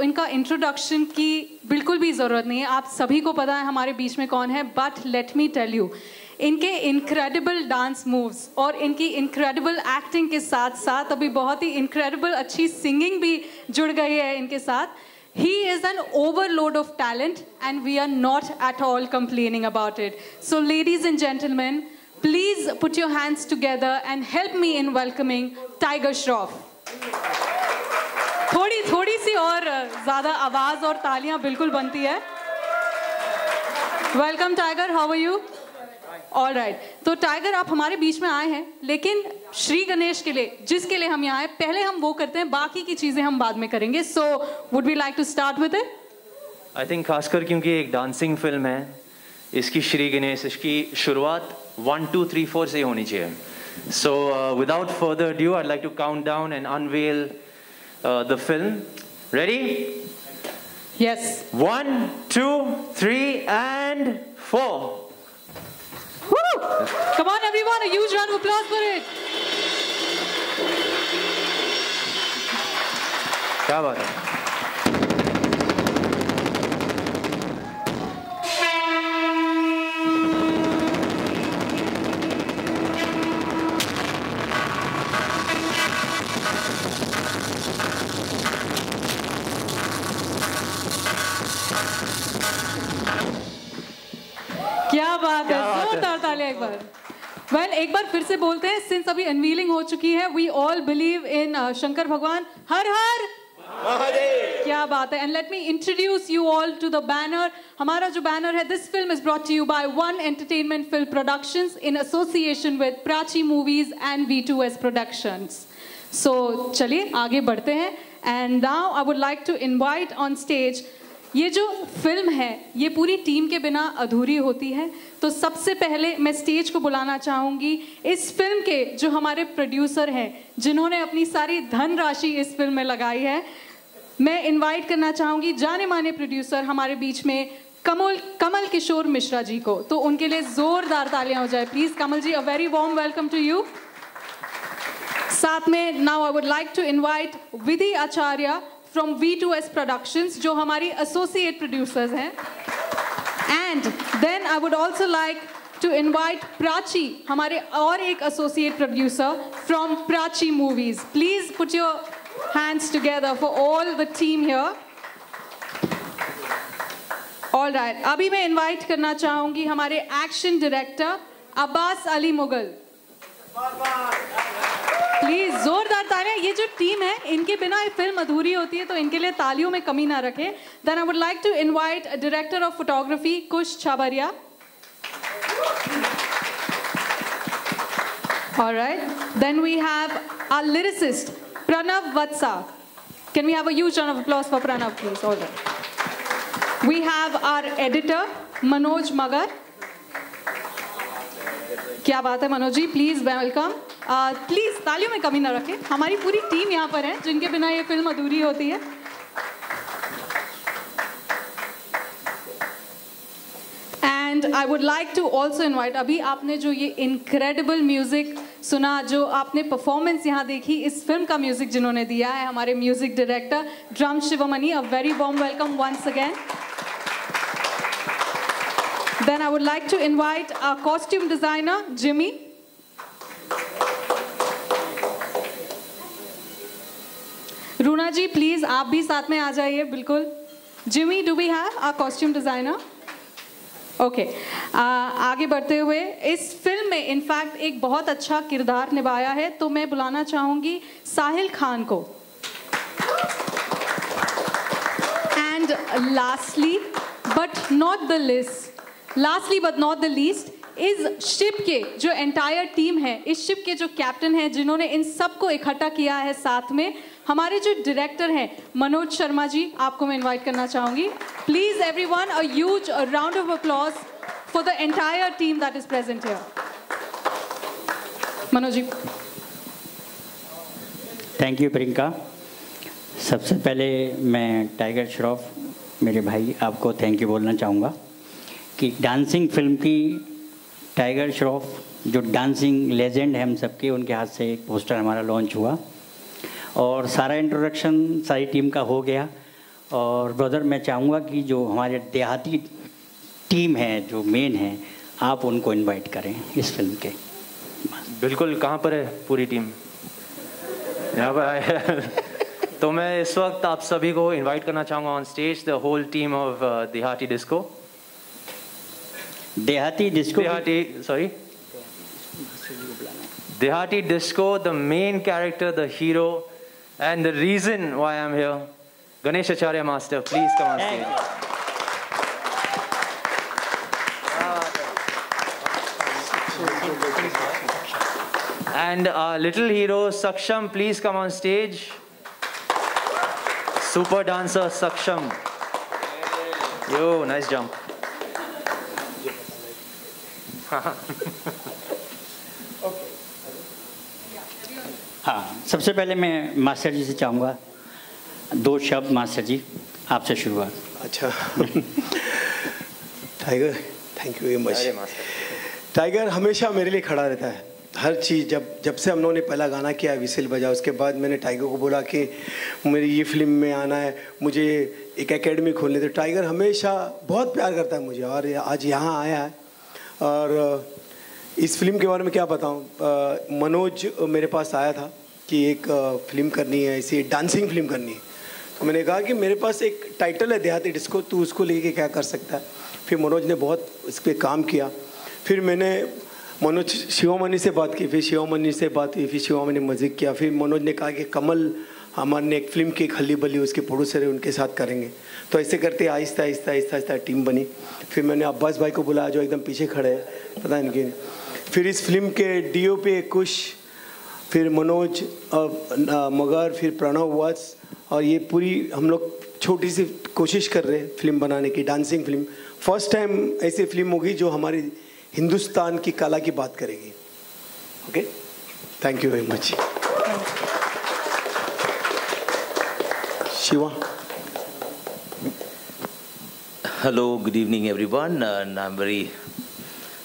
तो इनका इंट्रोडक्शन की बिल्कुल भी ज़रूरत नहीं है, आप सभी को पता है हमारे बीच में कौन है। But let me tell you, इनके इनक्रेडिबल डांस मूव्स और इनकी इनक्रेडिबल एक्टिंग के साथ साथ अभी बहुत ही इनक्रेडिबल अच्छी सिंगिंग भी जुड़ गई है इनके साथ। He is an overload of talent and we are not at all complaining about it. So ladies and gentlemen, please put your hands together and help me in welcoming Tiger Shroff. थोड़ी सी और ज़्यादा आवाज़ और तालियां बिल्कुल बनती है। Welcome Tiger, how are you? All right. तो Tiger आप हमारे बीच में आए हैं, लेकिन श्री गणेश के लिए जिसके लिए हम यहाँ आए पहले हम वो करते हैं, बाकी की चीजें हम बाद में करेंगे। So would we like to start with it? I think खासकर क्योंकि एक डांसिंग फिल्म है, इसकी श्री गणेश इसकी शुरुआत 1, 2, 3, 4 से होनी चाहिए। So without further ado, I'd like to count down and unveil the film. Ready? Yes. 1, 2, 3 and 4. Woo! Come on everyone, a huge round of applause for it. क्या बात है? क्या बात है, जोरदार तालियां एक बार। Well, एक बार फिर से बोलते हैं, सिंस अभी अनवीलिंग हो चुकी है, we all believe in Shankar भगवान। हर हर महादेव। क्या बात है। And let me introduce you all to the banner. हमारा जो बैनर है, this film is brought to you by One Entertainment Film Productions in association with Prachi Movies and V2S Productions. So चलिए आगे बढ़ते हैं। And now I would like to invite on stage, ये जो film है ये पूरी टीम के बिना अधूरी होती है, तो सबसे पहले मैं स्टेज को बुलाना चाहूँगी इस फिल्म के जो हमारे प्रोड्यूसर हैं, जिन्होंने अपनी सारी धनराशि इस फिल्म में लगाई है। मैं इनवाइट करना चाहूँगी जाने माने प्रोड्यूसर हमारे बीच में कमल किशोर मिश्रा जी को, तो उनके लिए ज़ोरदार तालियाँ हो जाए please. Kamal ji, a very warm welcome to you. साथ में now I would like to invite Vidhi Acharya from V2S Productions, जो हमारी associate producers हैं, and then I would also like to invite Prachi, हमारे और एक associate producer from Prachi Movies. Please put your hands together for all the team here. All right, अभी मैं invite करना चाहूँगी हमारे action director Abbas Ali Mughal. Please जोरदार तालियां। ये जो टीम है इनके बिना ये फिल्म अधूरी होती है, तो इनके लिए तालियों में कमी ना रखें। Then I would like to invite director of photography Kush Chhabria. Alright, then we have our lyricist Pranav Vatsa. Can we have a huge round of applause for Pranav please. Alright, we have our editor Manoj Magar. क्या बात है Manoj ji, please welcome. Please तालियों में कमी ना रखें, हमारी पूरी टीम यहाँ पर है जिनके बिना ये फिल्म अधूरी होती है। And I would like to also invite, अभी आपने जो ये इनक्रेडिबल म्यूजिक सुना, जो आपने परफॉर्मेंस यहाँ देखी इस फिल्म का, म्यूजिक जिन्होंने दिया है हमारे music director drum Sivamani, a very warm welcome once again. Then I would like to invite our costume designer Jimmy. Runa ji, please आप भी साथ में आ जाइए बिल्कुल। Jimmy, do we have our costume designer? Okay. आगे बढ़ते हुए इस फिल्म में इनफैक्ट एक बहुत अच्छा किरदार निभाया है, तो मैं बुलाना चाहूँगी साहिल खान को। And lastly, but not the least. Lastly but not the least, इस शिप के जो एंटायर टीम है, इस शिप के जो कैप्टन हैं, जिन्होंने इन सबको इकट्ठा किया है, साथ में हमारे जो डायरेक्टर हैं मनोज शर्मा जी, आपको मैं इनवाइट करना चाहूँगी। Please everyone a huge round of applause for the entire team that is present here. Manoj ji. Thank you Priyanka. सबसे पहले मैं टाइगर श्रॉफ मेरे भाई आपको थैंक यू बोलना चाहूँगा कि डांसिंग फिल्म की टाइगर श्रॉफ जो डांसिंग लेजेंड है हम सबके, उनके हाथ से एक पोस्टर हमारा लॉन्च हुआ और सारा इंट्रोडक्शन सारी टीम का हो गया। और ब्रदर मैं चाहूँगा कि जो हमारे देहाती टीम है, जो मेन है, आप उनको इनवाइट करें इस फिल्म के। बिल्कुल, कहाँ पर है पूरी टीम? यहाँ पर है। तो मैं इस वक्त आप सभी को इनवाइट करना चाहूँगा on stage, the whole team of Dehati disco. Dehati disco, the main character, the hero and the reason why I am here, Ganesh Acharya master, please come on stage. And our little hero Saksham, please come on stage. Super dancer Saksham. Yo, nice jump. हाँ, सबसे पहले मैं master जी से चाहूँगा दो शब्द। Master ji, आपसे शुरुआत। अच्छा, tiger, thank you very much. Tiger हमेशा मेरे लिए खड़ा रहता है, हर चीज़। जब से हम लोगों ने पहला गाना किया विसिल बजा, उसके बाद मैंने टाइगर को बोला कि मेरी ये फिल्म में आना है, मुझे एक एकेडमी खोलने। तो टाइगर हमेशा बहुत प्यार करता है मुझे, और आज यहाँ आया है। और इस फिल्म के बारे में क्या बताऊँ, मनोज मेरे पास आया था कि एक फिल्म करनी है, इसी डांसिंग फिल्म करनी है। तो मैंने कहा कि मेरे पास एक टाइटल है देहाती डिस्को, तू उसको लेके क्या कर सकता है। फिर मनोज ने बहुत इस पर काम किया। फिर मैंने मनोज शिवामणि से बात की, फिर शिवामणि से बात की, फिर शिवामणि ने म्यूजिक किया। फिर मनोज ने कहा कि कमल हमारे ने एक फिल्म की खली बली, उसके प्रोड्यूसर है, उनके साथ करेंगे। तो ऐसे करते आहिस्ता आहिस्ता आहिस्ता आहिस्ता टीम बनी। फिर मैंने अब्बास भाई को बुलाया जो एकदम पीछे खड़े हैं, पता है इनके। फिर इस फिल्म के DOP कुश, फिर मनोज मगर, फिर प्रणव वत्स, और ये पूरी हम लोग छोटी सी कोशिश कर रहे हैं फिल्म बनाने की, डांसिंग फिल्म। फर्स्ट टाइम ऐसी फिल्म होगी जो हमारी हिंदुस्तान की कला की बात करेगी। Okay, thank you very much. Shiva. Hello, good evening everyone, and I am very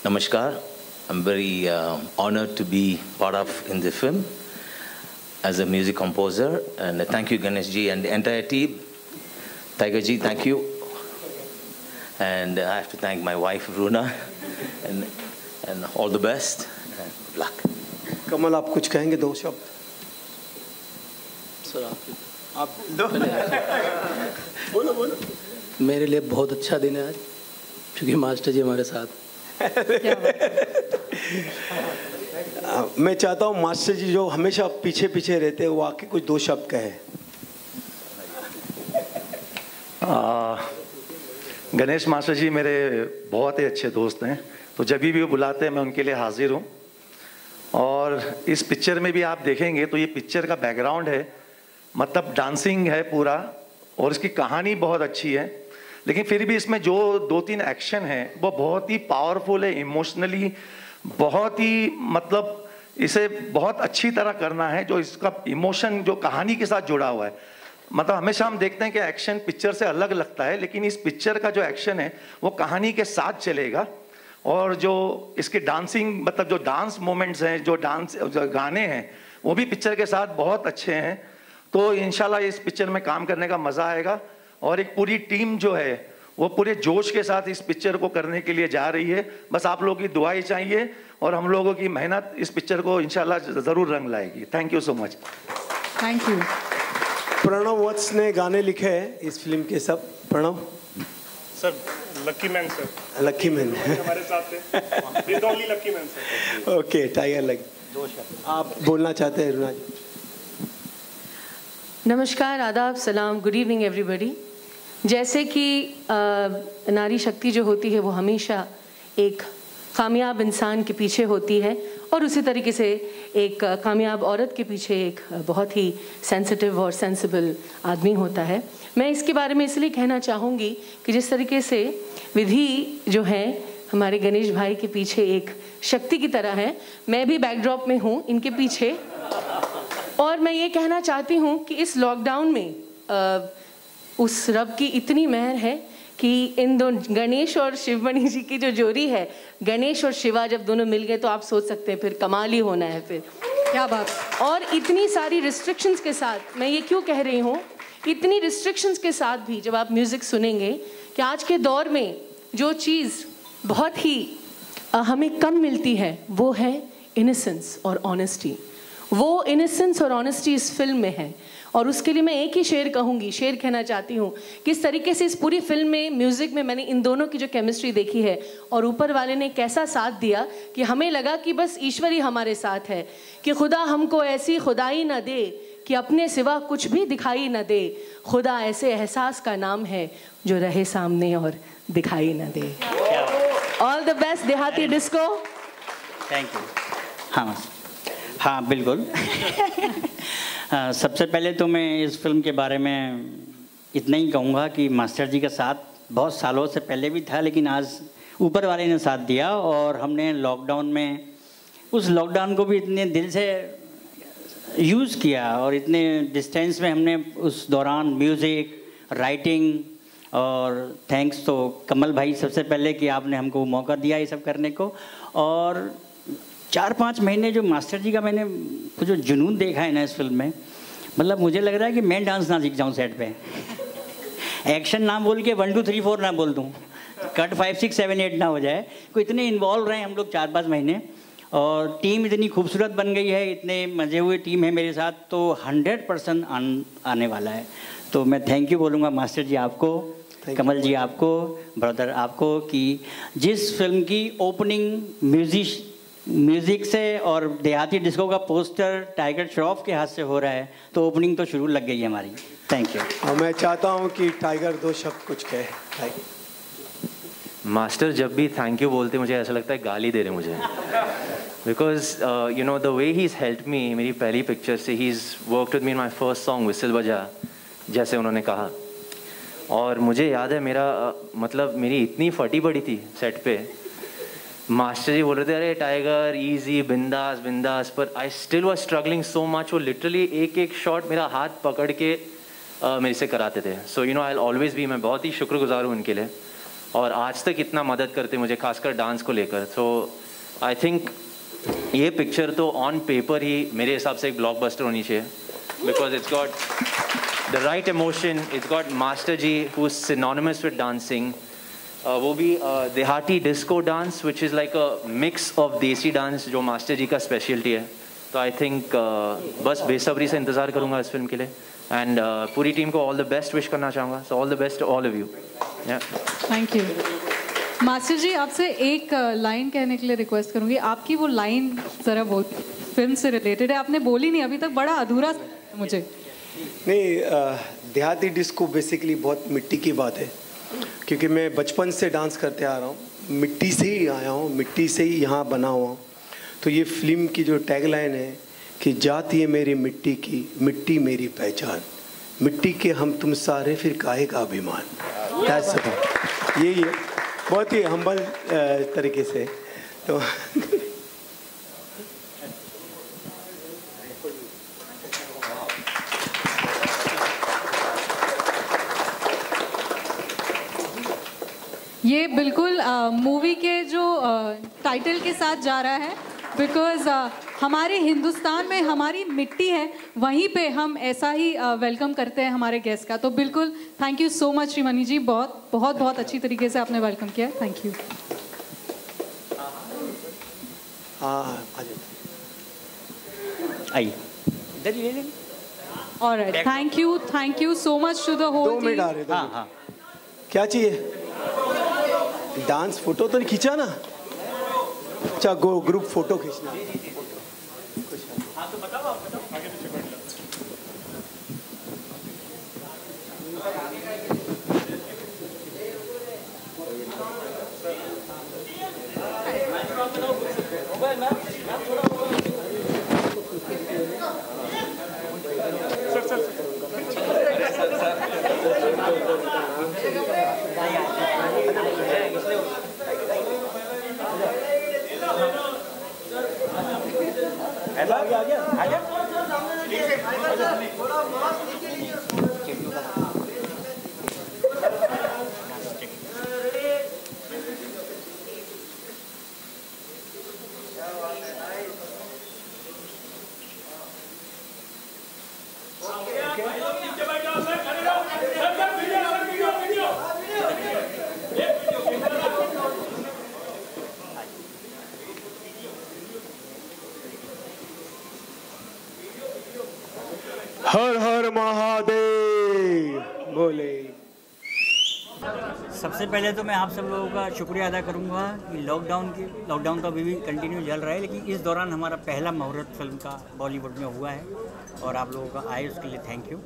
नमस्कार। I am very honoured to be part of in the film as a music composer, and thank you Ganesh ji and entire team. Tiger ji, thank you, and I have to thank my wife Runa, and all the best and luck. Kamal, आप कुछ कहेंगे दो शब्द? Sir आप दो बोलो बोलो। मेरे लिए बहुत अच्छा दिन है आज क्योंकि मास्टर जी हमारे साथ। मैं चाहता हूँ मास्टर जी जो हमेशा पीछे पीछे रहते हैं वो आके कुछ दो शब्द कहे। गणेश मास्टर जी मेरे बहुत ही अच्छे दोस्त हैं, तो जब भी वो बुलाते हैं मैं उनके लिए हाजिर हूँ। और इस पिक्चर में भी आप देखेंगे तो ये पिक्चर का बैकग्राउंड है, मतलब डांसिंग है पूरा, और इसकी कहानी बहुत अच्छी है। लेकिन फिर भी इसमें जो 2-3 एक्शन हैं वो बहुत ही पावरफुल है, इमोशनली बहुत ही, मतलब इसे बहुत अच्छी तरह करना है, जो इसका इमोशन जो कहानी के साथ जुड़ा हुआ है। मतलब हमेशा हम देखते हैं कि एक्शन पिक्चर से अलग लगता है, लेकिन इस पिक्चर का जो एक्शन है वो कहानी के साथ चलेगा। और जो इसके डांसिंग, मतलब जो डांस मोमेंट्स हैं, जो गाने हैं, वो भी पिक्चर के साथ बहुत अच्छे हैं। तो इंशाल्लाह इस पिक्चर में काम करने का मज़ा आएगा। और एक पूरी टीम जो है वो पूरे जोश के साथ इस पिक्चर को करने के लिए जा रही है। बस आप लोगों की दुआएं चाहिए, और हम लोगों की मेहनत इस पिक्चर को इंशाल्लाह ज़रूर रंग लाएगी। Thank you so much. Thank you. Pranav वत्स ने गाने लिखे हैं इस फिल्म के सब। Pranav sir, lucky man sir, lucky man हमारे साथ थे, with only lucky man sir. Okay, tiger लग दो शब्द आप बोलना चाहते हैं रुना जी? नमस्कार, आदाब, सलाम, गुड इवनिंग एवरीबॉडी। जैसे कि नारी शक्ति जो होती है वो हमेशा एक कामयाब इंसान के पीछे होती है, और उसी तरीके से एक कामयाब औरत के पीछे एक बहुत ही सेंसिटिव और सेंसिबल आदमी होता है। मैं इसके बारे में इसलिए कहना चाहूँगी कि जिस तरीके से विधि जो है हमारे गणेश भाई के पीछे एक शक्ति की तरह है, मैं भी बैकड्रॉप में हूँ इनके पीछे। और मैं ये कहना चाहती हूँ कि इस लॉकडाउन में उस रब की इतनी मेहर है कि इन दो गणेश और शिवमणि जी की जो जोड़ी है, गणेश और शिवा जब दोनों मिल गए, तो आप सोच सकते हैं फिर कमाल ही होना है फिर, क्या बात। और इतनी सारी रिस्ट्रिक्शंस के साथ मैं ये क्यों कह रही हूँ कितनी रिस्ट्रिक्शंस के साथ भी जब आप म्यूज़िक सुनेंगे कि आज के दौर में जो चीज़ बहुत ही हमें कम मिलती है वो है इनोसेंस और ऑनेस्टी। वो इनोसेंस और ऑनेस्टी इस फिल्म में है और उसके लिए मैं एक ही शेर कहना चाहती हूँ। किस तरीके से इस पूरी फिल्म में म्यूज़िक में मैंने इन दोनों की जो केमिस्ट्री देखी है और ऊपर वाले ने कैसा साथ दिया कि हमें लगा कि बस ईश्वर ही हमारे साथ है, कि खुदा हमको ऐसी खुदाई ना दे कि अपने सिवा कुछ भी दिखाई ना दे, खुदा ऐसे एहसास का नाम है जो रहे सामने और दिखाई ना दे। All the best Dehati disco. Thank you. हाँ बिल्कुल। सबसे पहले तो मैं इस फिल्म के बारे में इतना ही कहूँगा कि मास्टर जी का साथ बहुत सालों से पहले भी था, लेकिन आज ऊपर वाले ने साथ दिया और हमने लॉकडाउन में उस लॉकडाउन को भी इतने दिल से यूज़ किया और इतने डिस्टेंस में हमने उस दौरान म्यूज़िक, राइटिंग और थैंक्स तो कमल भाई सबसे पहले कि आपने हमको मौका दिया ये सब करने को। और 4-5 महीने जो मास्टर जी का मैंने जो जुनून देखा है ना इस फिल्म में, मतलब मुझे लग रहा है कि मैं डांस ना सीख जाऊँ सेट पे, एक्शन ना बोल के 1 2 3 4 ना बोल दूँ, कट 5 6 7 8 ना हो जाए। कोई इतने इन्वॉल्व रहे हम लोग 4-5 महीने और टीम इतनी खूबसूरत बन गई है, इतने मजे हुए टीम है मेरे साथ, तो 100% आने वाला है। तो मैं थैंक यू बोलूँगा मास्टर जी आपको, कमल जी आपको, ब्रदर आपको, कि जिस फिल्म की ओपनिंग म्यूज़िक से और देहाती डिस्को का पोस्टर टाइगर श्रॉफ के हाथ से हो रहा है, तो ओपनिंग तो शुरू लग गई है हमारी। Thank you. और मैं चाहता हूँ कि टाइगर 2 शब्द कुछ कहे। मास्टर जब भी थैंक यू बोलते मुझे ऐसा लगता है गाली दे रहे मुझे, because you know the way he is help me. मेरी पहली पिक्चर से ही is worked with me in my first song whistle बजा, जैसे उन्होंने कहा। और मुझे याद है मेरा मेरी इतनी फटी पड़ी थी सेट पे, मास्टर जी बोल रहे थे अरे टाइगर इजी बिंदास, पर I still was struggling so much. वो लिटरली एक शॉट मेरा हाथ पकड़ के मेरे से कराते थे। So you know I always भी, मैं बहुत ही शुक्रगुजार हूँ उनके लिए और आज तक इतना मदद करते मुझे खासकर डांस को लेकर। सो आई थिंक ये पिक्चर तो ऑन पेपर ही मेरे हिसाब से एक ब्लॉकबस्टर होनी चाहिए, because it's got the right emotion, it's got master ji who is synonymous with dancing. वो भी Dehati disco dance which is like a mix of desi dance जो मास्टर जी का स्पेशलिटी है। तो आई थिंक बस बेसब्री से इंतज़ार करूँगा इस फिल्म के लिए एंड पूरी टीम को ऑल द बेस्ट विश करना चाहूँगा। So all the best all of you. Thank you. Master ji आपसे एक लाइन कहने के लिए रिक्वेस्ट करूँगी, आपकी वो लाइन ज़रा बहुत फिल्म से रिलेटेड है, आपने बोली नहीं अभी तक, बड़ा अधूरा मुझे। नहीं, देहाती डिस्को बेसिकली बहुत मिट्टी की बात है, क्योंकि मैं बचपन से डांस करते आ रहा हूँ, मिट्टी से ही आया हूँ, मिट्टी से ही यहाँ बना हुआ हूँ। तो ये फिल्म की जो टैगलाइन है कि जाति है मेरी मिट्टी की, मिट्टी मेरी पहचान, मिट्टी के हम तुम सारे फिर काहे का अभिमान, यही है बहुत ही हम्बल तरीके से। तो ये बिल्कुल मूवी के जो टाइटल के साथ जा रहा है, बिकॉज़ हमारे हिंदुस्तान में हमारी मिट्टी है, वहीं पे हम ऐसा ही वेलकम करते हैं हमारे गेस्ट का। तो बिल्कुल thank you so much Shrimani ji, बहुत अच्छी तरीके से आपने वेलकम किया। Thank you. आइए। Alright, thank you so much to the whole. क्या चाहिए? डांस फोटो तो नहीं खींचा ना? अच्छा ग्रुप फोटो खींचना। तो बताओ आप, हर हर महादेव बोले। सबसे पहले तो मैं आप सब लोगों का शुक्रिया अदा करूंगा कि लॉकडाउन तो अभी भी कंटिन्यू चल रहा है, लेकिन इस दौरान हमारा पहला मुहूर्त फिल्म का बॉलीवुड में हुआ है और आप लोगों का आए उसके लिए थैंक यू।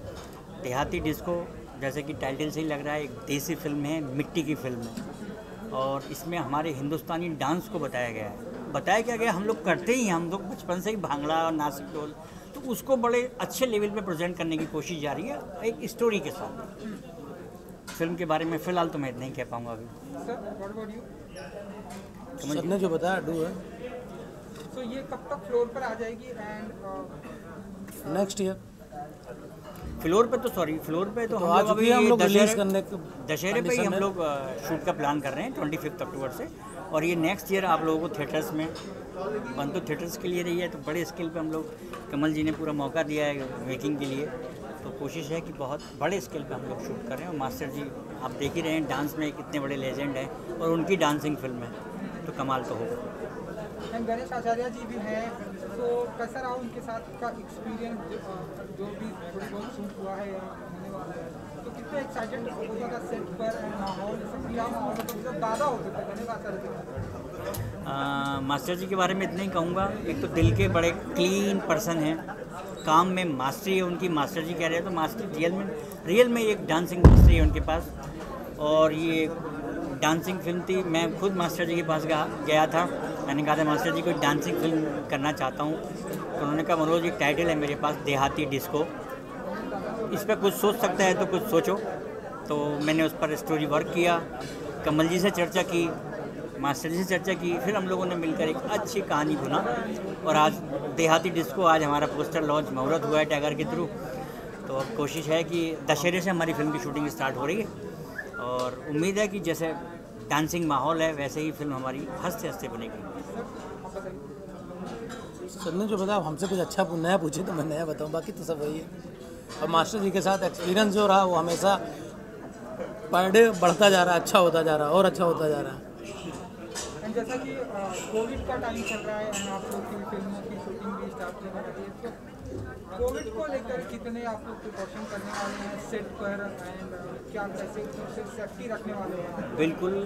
देहाती डिस्को जैसे कि टाइटल से ही लग रहा है, एक देसी फिल्म है, मिट्टी की फिल्म है और इसमें हमारे हिंदुस्तानी डांस को बताया गया है। बताया क्या गया, हम लोग करते ही, हम लोग बचपन से ही भांगड़ा और नासिक ढोल, तो उसको बड़े अच्छे लेवल पे प्रेजेंट करने की कोशिश जा रही है एक स्टोरी के साथ। फिल्म के बारे में फ़िलहाल तो मैं नहीं कह पाऊँगा अभी। सर ने जो बताया डू है, तो ये कब तक फ्लोर पर आ जाएगी एंड नेक्स्ट ईयर फ्लोर पे? तो सॉरी, फ्लोर पे तो हम लोग दशहरे पे ही हम लोग शूट का प्लान कर रहे हैं 25 अक्टूबर से, और ये नेक्स्ट ईयर आप लोगों को थिएटर्स में बंद तो थिएटर्स के लिए रही है, तो बड़े स्केल पे हम लोग, कमल जी ने पूरा मौका दिया है मेकिंग के लिए, तो कोशिश है कि बहुत बड़े स्केल पे हम लोग शूट कर रहे हैं। और मास्टर जी आप देख ही रहे हैं डांस में कितने बड़े लेजेंड हैं और उनकी डांसिंग फिल्म है, तो कमाल तो होगा। गणेश आचार्य जी भी हैं, तो कैसा रहा उनके साथ का एक्सपीरियंस? जो भी थोड़ी बहुत शूट हुआ है होने वाला है, तो कितना एक्साइटेड होता था सेट पर एंड माहौल, क्या माहौल तो दादा होता था गणेश आचार्य? मास्टर जी के बारे में इतना ही कहूँगा, एक तो दिल के बड़े क्लीन पर्सन हैं, काम में मास्टरी है उनकी। मास्टर जी कह रहे हैं तो मास्टर रियल में एक डांसिंग मास्टरी है उनके पास। और ये डांसिंग फिल्म थी, मैं खुद मास्टर जी के पास गया था, मैंने कहा था मास्टर जी कोई डांसिंग फिल्म करना चाहता हूँ, तो उन्होंने कहा मनोज एक टाइटल है मेरे पास देहाती डिस्को, इस पर कुछ सोच सकता है तो कुछ सोचो। तो मैंने उस पर स्टोरी वर्क किया, कमल जी से चर्चा की, मास्टर जी से चर्चा की, फिर हम लोगों ने मिलकर एक अच्छी कहानी बुना और आज देहाती डिस्को, आज हमारा पोस्टर लॉन्च मुहूर्त हुआ है टाइगर के थ्रू। तो अब कोशिश है कि दशहरे से हमारी फिल्म की शूटिंग स्टार्ट हो रही है और उम्मीद है कि जैसे डांसिंग माहौल है वैसे ही फिल्म हमारी हंसते हंसते बनेगी। सर ने जो बताया, हमसे कुछ अच्छा नया पूछे तो मैं नया बताऊँ, बाकी तो सब वही है। और मास्टर जी के साथ एक्सपीरियंस जो रहा वो हमेशा पर डे बढ़ता जा रहा है, अच्छा होता जा रहा है और अच्छा होता जा रहा है। जैसा कि कोविड का टाइम चल रहा है, आप लोग की फिल्मों की शूटिंग भी स्टार्ट हो रही है, तो कोविड को लेकर कितने आप लोग प्रिकॉशन करने वाले हैं सेट पर एंड क्या कैसे सेफ्टी रखने वाले हैं? बिल्कुल,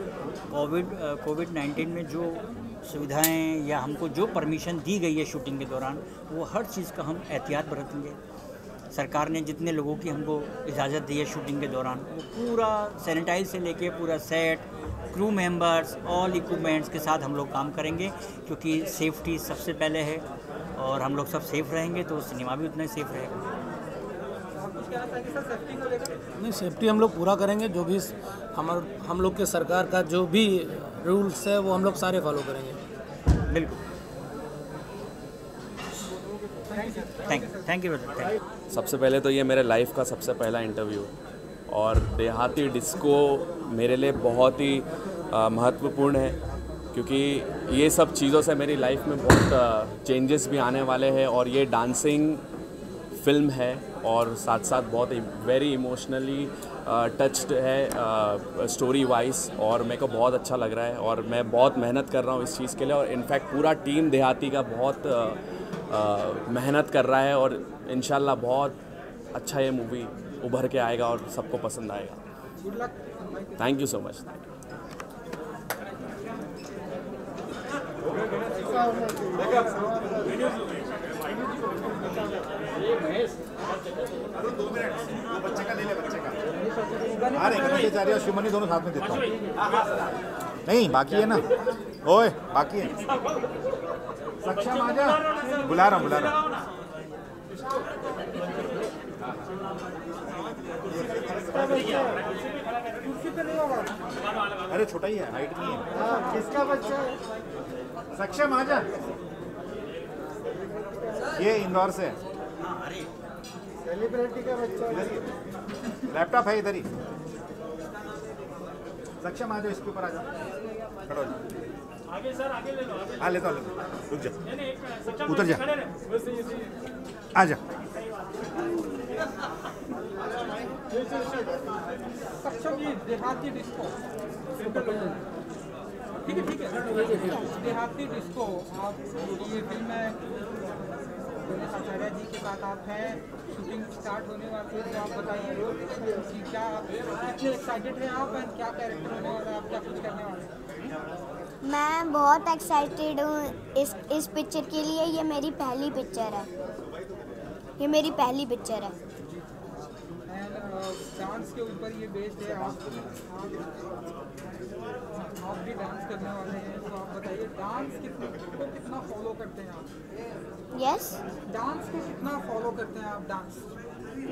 कोविड-19 में जो सुविधाएं या हमको जो परमिशन दी गई है शूटिंग के दौरान, वो हर चीज़ का हम एहतियात बरतेंगे। सरकार ने जितने लोगों की हमको इजाज़त दी है शूटिंग के दौरान, वो पूरा सैनिटाइज से लेके पूरा set, crew members, all equipments के साथ हम लोग काम करेंगे, क्योंकि सेफ्टी सबसे पहले है और हम लोग सब सेफ़ रहेंगे तो सिनेमा भी उतना ही सेफ रहेगा। नहीं, सेफ्टी हम लोग पूरा करेंगे, जो भी हम लोग के सरकार का जो भी रूल्स है वो हम लोग सारे फॉलो करेंगे। बिल्कुल, थैंक यू ब्रदर। सबसे पहले तो ये मेरे लाइफ का सबसे पहला इंटरव्यू, और देहाती डिस्को मेरे लिए बहुत ही महत्वपूर्ण है, क्योंकि ये सब चीज़ों से मेरी लाइफ में बहुत चेंजेस भी आने वाले हैं। और ये डांसिंग फिल्म है और साथ साथ बहुत वेरी इमोशनली टच्ड है स्टोरी वाइज, और मेरे को बहुत अच्छा लग रहा है और मैं बहुत मेहनत कर रहा हूँ इस चीज़ के लिए। और इनफैक्ट पूरा टीम देहाती का बहुत मेहनत कर रहा है और इंशाल्लाह बहुत अच्छा ये मूवी उभर के आएगा और सबको पसंद आएगा। Thank you so much. दोनों साथ में देता हूँ, नहीं बाकी है ना, ओए बाकी है। सक्षम आजा, बुला रहा। अरे छोटा ही है, हाइट नहीं है। किसका बच्चा है? सक्षम आजा, ये इंदौर से है, सेलिब्रिटी का बच्चा है। लैपटॉप है इधर ही। सक्षम आजा, इसके ऊपर आजा, खड़ो आगे सर, आगे ले लो। हाँ लेता हूँ, रुक जा, उतर जा, आ जा। सक्षम जी, देहाती डिस्को, ठीक है, देहाती डिस्को आप ये फिल्म में गणेश आचार्य जी के साथ आप हैं, शूटिंग स्टार्ट होने वाली है, तो आप बताइए कि क्या आप कितने एक्साइटेड हैं आप एंड क्या कैरेक्टर होने वाला है, आप क्या कुछ करने वाले हैं? मैं बहुत एक्साइटेड हूँ इस पिक्चर के लिए। ये मेरी पहली पिक्चर है, डांस के ऊपर ये बेस्ड है। आप भी डांस करने वाले हैं, तो आप बताइए डांस कितना फॉलो करते हैं आप? यस, डांस को कितना फॉलो करते हैं आप? डांस,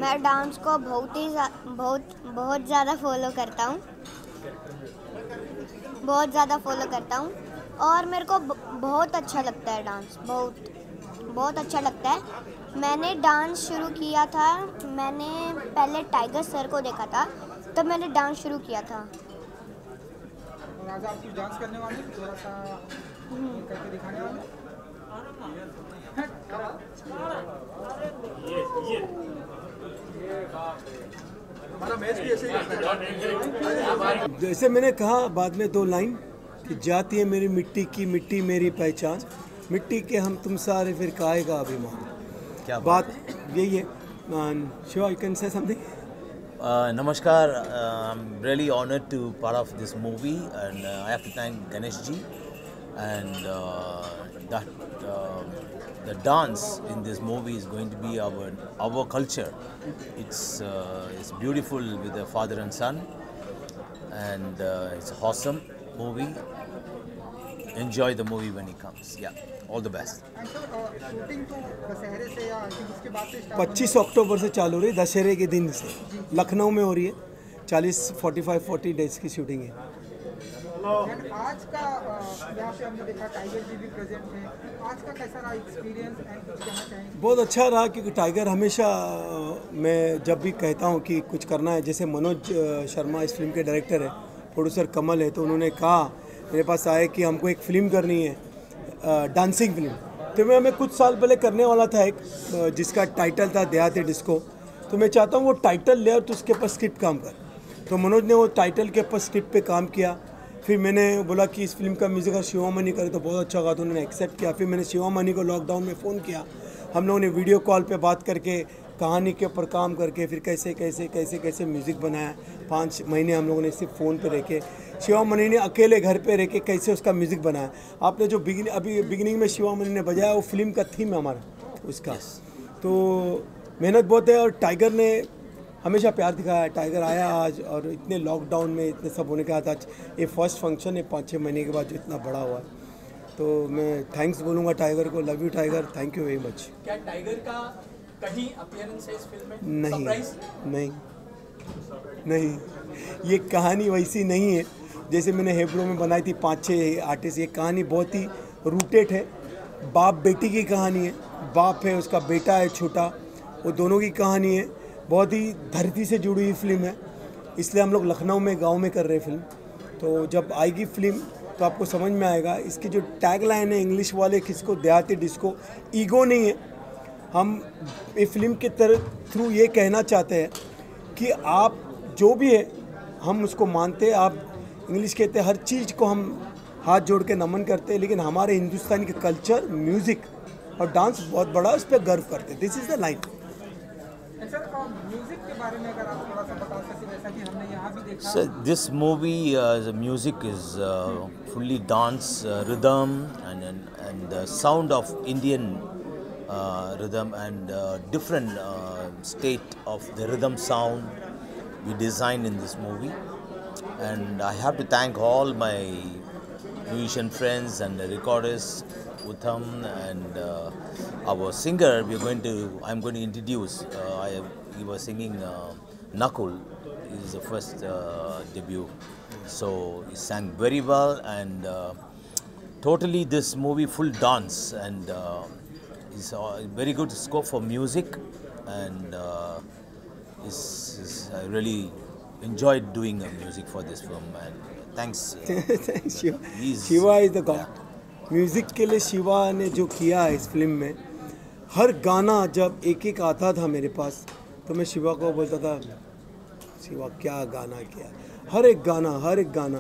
मैं डांस को बहुत ज़्यादा फॉलो करता हूँ, और मेरे को बहुत अच्छा लगता है डांस, बहुत अच्छा लगता है। मैंने डांस शुरू किया था, मैंने पहले टाइगर सर को देखा था तब तो मैंने डांस शुरू किया था। आज आप कुछ डांस करने वाले हैं? थोड़ा सा करके दिखाने वाले हैं? जैसे मैंने कहा बाद में दो लाइन कि जाती है मेरी मिट्टी की मिट्टी मेरी पहचान, मिट्टी के हम तुम सारे फिर काएगा अभिमान। क्या बात यही है। Sure, you can say something. Namaskar. I'm really honored to be part of this movie, and I have to thank Ganesh ji and the dance in this movie is going to be our culture. It's beautiful with the father and son, and it's an awesome movie. Enjoy the movie when it comes. Yeah, all the best. Shooting तो दशहरे से या उसके बाद से start 25 अक्टूबर से चालू हो रही, दशहरे के दिन से लखनऊ में हो रही है। 40 डेज की शूटिंग है। आज का यहाँ पे हमने देखा टाइगर जी भी प्रेजेंट है, आज का कैसा रहा एक्सपीरियंस एंड कुछ कहना चाहेंगे? बहुत अच्छा रहा, क्योंकि टाइगर हमेशा मैं जब भी कहता हूँ कि कुछ करना है, जैसे मनोज शर्मा इस फिल्म के डायरेक्टर है, प्रोड्यूसर कमल है, तो उन्होंने कहा मेरे पास आए कि हमको एक फ़िल्म करनी है डांसिंग फिल्म। तो मैं कुछ साल पहले करने वाला था एक जिसका टाइटल था देहाती डिस्को, तो मैं चाहता हूँ वो टाइटल ले और तो उसके ऊपर स्क्रिप्ट काम कर। तो मनोज ने वो टाइटल के ऊपर स्क्रिप्ट पे काम किया, फिर मैंने बोला कि इस फिल्म का म्यूज़िक अगर शिवामणि करे तो बहुत अच्छा होगा, तो उन्होंने एक्सेप्ट किया। फिर मैंने शिवामणि को लॉकडाउन में फ़ोन किया, हम लोगों ने वीडियो कॉल पर बात करके कहानी के ऊपर काम करके फिर कैसे कैसे कैसे कैसे म्यूज़िक बनाया। 5 महीने हम लोगों ने सिर्फ फ़ोन पे रह के, शिवामणि ने अकेले घर पे रह के कैसे उसका म्यूज़िक बनाया। आपने जो बिगिनिंग में शिवामणि ने बजाया वो फिल्म का थीम है हमारा उसका। तो मेहनत बहुत है, और टाइगर ने हमेशा प्यार दिखाया। टाइगर आया आज, और इतने लॉकडाउन में इतने सब होने के बाद आज ये फर्स्ट फंक्शन है 5-6 महीने के बाद जो इतना बड़ा हुआ है, तो मैं थैंक्स बोलूँगा टाइगर को। Love you tiger, thank you very much. क्या टाइगर का कहीं अपीयरेंस है इस फिल्म में? नहीं, ये कहानी वैसी नहीं है जैसे मैंने हेब्रो में बनाई थी 5-6 आर्टिस्ट। ये कहानी बहुत ही रूटेड है, बाप बेटी की कहानी है, बाप है उसका बेटा है छोटा, वो दोनों की कहानी है, बहुत ही धरती से जुड़ी हुई फिल्म है। इसलिए हम लोग लखनऊ में गांव में कर रहे हैं फिल्म, तो जब आएगी फिल्म तो आपको समझ में आएगा। इसकी जो टैगलाइन है इंग्लिश वाले किसको देहाती डिस्को, ईगो नहीं है, हम इस फिल्म के थ्रू ये कहना चाहते हैं कि आप जो भी है हम उसको मानते हैं, आप इंग्लिश कहते हैं, हर चीज़ को हम हाथ जोड़ के नमन करते हैं, लेकिन हमारे हिंदुस्तान के कल्चर म्यूज़िक और डांस बहुत बड़ा, उस पर गर्व करते हैं। This is the life. Sir, this movie music is fully dance rhythm and sound of Indian rhythm and different state of the rhythm sound we designed in this movie, and I have to thank all my musician friends and the recordist Utham and our singer. I'm going to introduce. He was singing Nakul. Is the first debut, so he sang very well, and totally this movie full dance, and it's a very good scope for music, and I really enjoyed doing the music for this film, and thanks. Thanks Shiva. Shiva is the god. Music के लिए शिवा ने जो किया है इस film में, हर गाना जब एक आता था मेरे पास तो मैं शिवा को बोलता था, शिवा क्या गाना किया, हर एक गाना।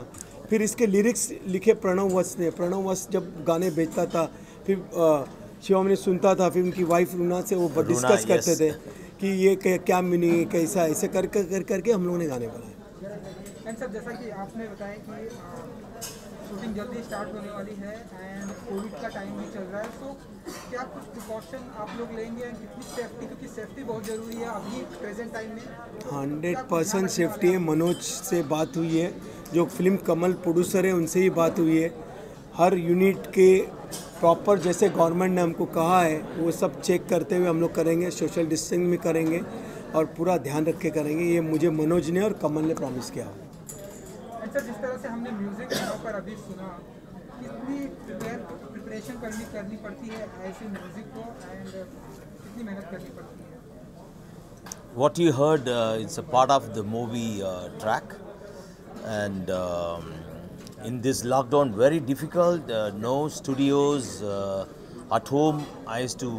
फिर इसके लिरिक्स लिखे प्रणव वत्स ने, प्रणव वत्स जब गाने भेजता था, फिर शिवम ने सुनता था फिल्म की वाइफ रूना से, वो डिस्कस करते थे कि ये क्या मीनिंग कैसा, ऐसे कर कर करके हम लोगों ने गाने बनाए। एंड सर जैसा कि आपने बताया कि शूटिंग जल्दी स्टार्ट होने वाली है एंड कोविड का टाइम भी चल रहा है, सो क्या कुछ प्रिकॉशन आप लोग लेंगे एंड कितनी सेफ्टी, क्योंकि सेफ्टी बहुत ज़रूरी है अभी प्रेजेंट टाइम में। 100% सेफ्टी है। मनोज से बात हुई है, जो फिल्म कमल प्रोड्यूसर है उनसे ही बात हुई है। हर यूनिट के प्रॉपर जैसे गवर्नमेंट ने हमको कहा है वो सब चेक करते हुए हम लोग करेंगे, सोशल डिस्टेंसिंग में करेंगे और पूरा ध्यान रख के करेंगे। ये मुझे मनोज ने और कमल ने प्रॉमिस किया। अच्छा, जिस तरह से हमने म्यूजिक पर अभी सुना, कितनी प्रिपरेशन करनी पड़ती है ऐसे म्यूजिक को एंड कितनी मेहनत करनी पड़ती है? What you heard, it's a part of the movie track, and in this lockdown, very difficult. No studios. At home, I used to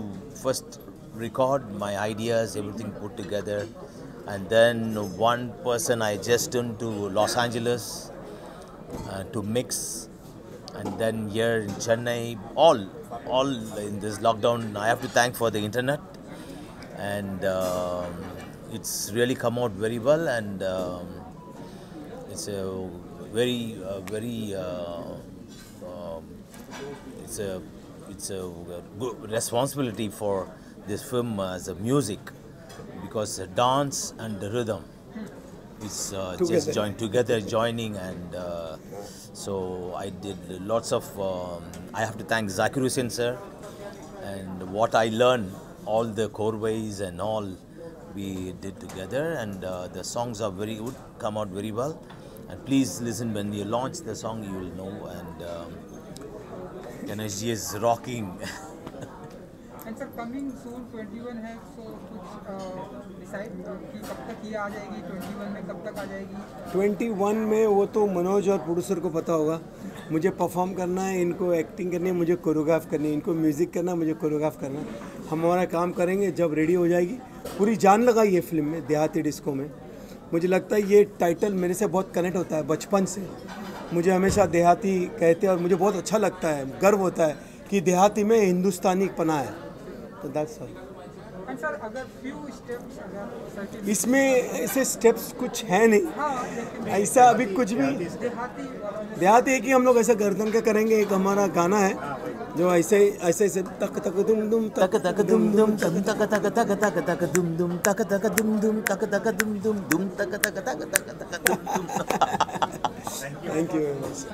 first record my ideas, everything put together, and then one person I just turned to Los Angeles to mix, and then here in Chennai, all in this lockdown, I have to thank for the internet, and it's really come out very well, and it's a very good responsibility for this film as a music, because dance and the rhythm is just joining, and so I did lots of. I have to thank Zakir Hussain sir, and what I learned, all the core ways and all we did together, and the songs are very good, come out very well, and please listen when we launch the song, you will know, and Ganesh ji is rocking. And sir coming soon 21 है, so कुछ decide कि कब तक ये आ जाएगी, 21 में कब तक आ जाएगी? 21 में वो तो मनोज और प्रोड्यूसर को पता होगा। मुझे परफॉर्म करना है, इनको एक्टिंग करनी है, मुझे कोरियोग्राफ करनी है, इनको म्यूज़िक करना, मुझे कोरियोग्राफ करना। हम हमारा काम करेंगे, जब रेडी हो जाएगी। पूरी जान लगाई है फिल्म में, देहाती डिस्को में। मुझे लगता है ये टाइटल मेरे से बहुत कनेक्ट होता है, बचपन से मुझे हमेशा देहाती कहते हैं और मुझे बहुत अच्छा लगता है, गर्व होता है कि देहाती में हिंदुस्तानी पना है। इसमें ऐसे स्टेप्स कुछ है नहीं, ऐसा अभी कुछ भी देहाती है कि हम लोग ऐसा गर्दन का करेंगे। एक हमारा गाना है जो ऐसे ऐसे ऐसे तक तक दुम दुम तक तक दुम दुम तक तक तक तक तक तक दुम दुम तक तक दुम दुम तक तक दुम दुम दुम तक तक तक तक तक। Thank you very much.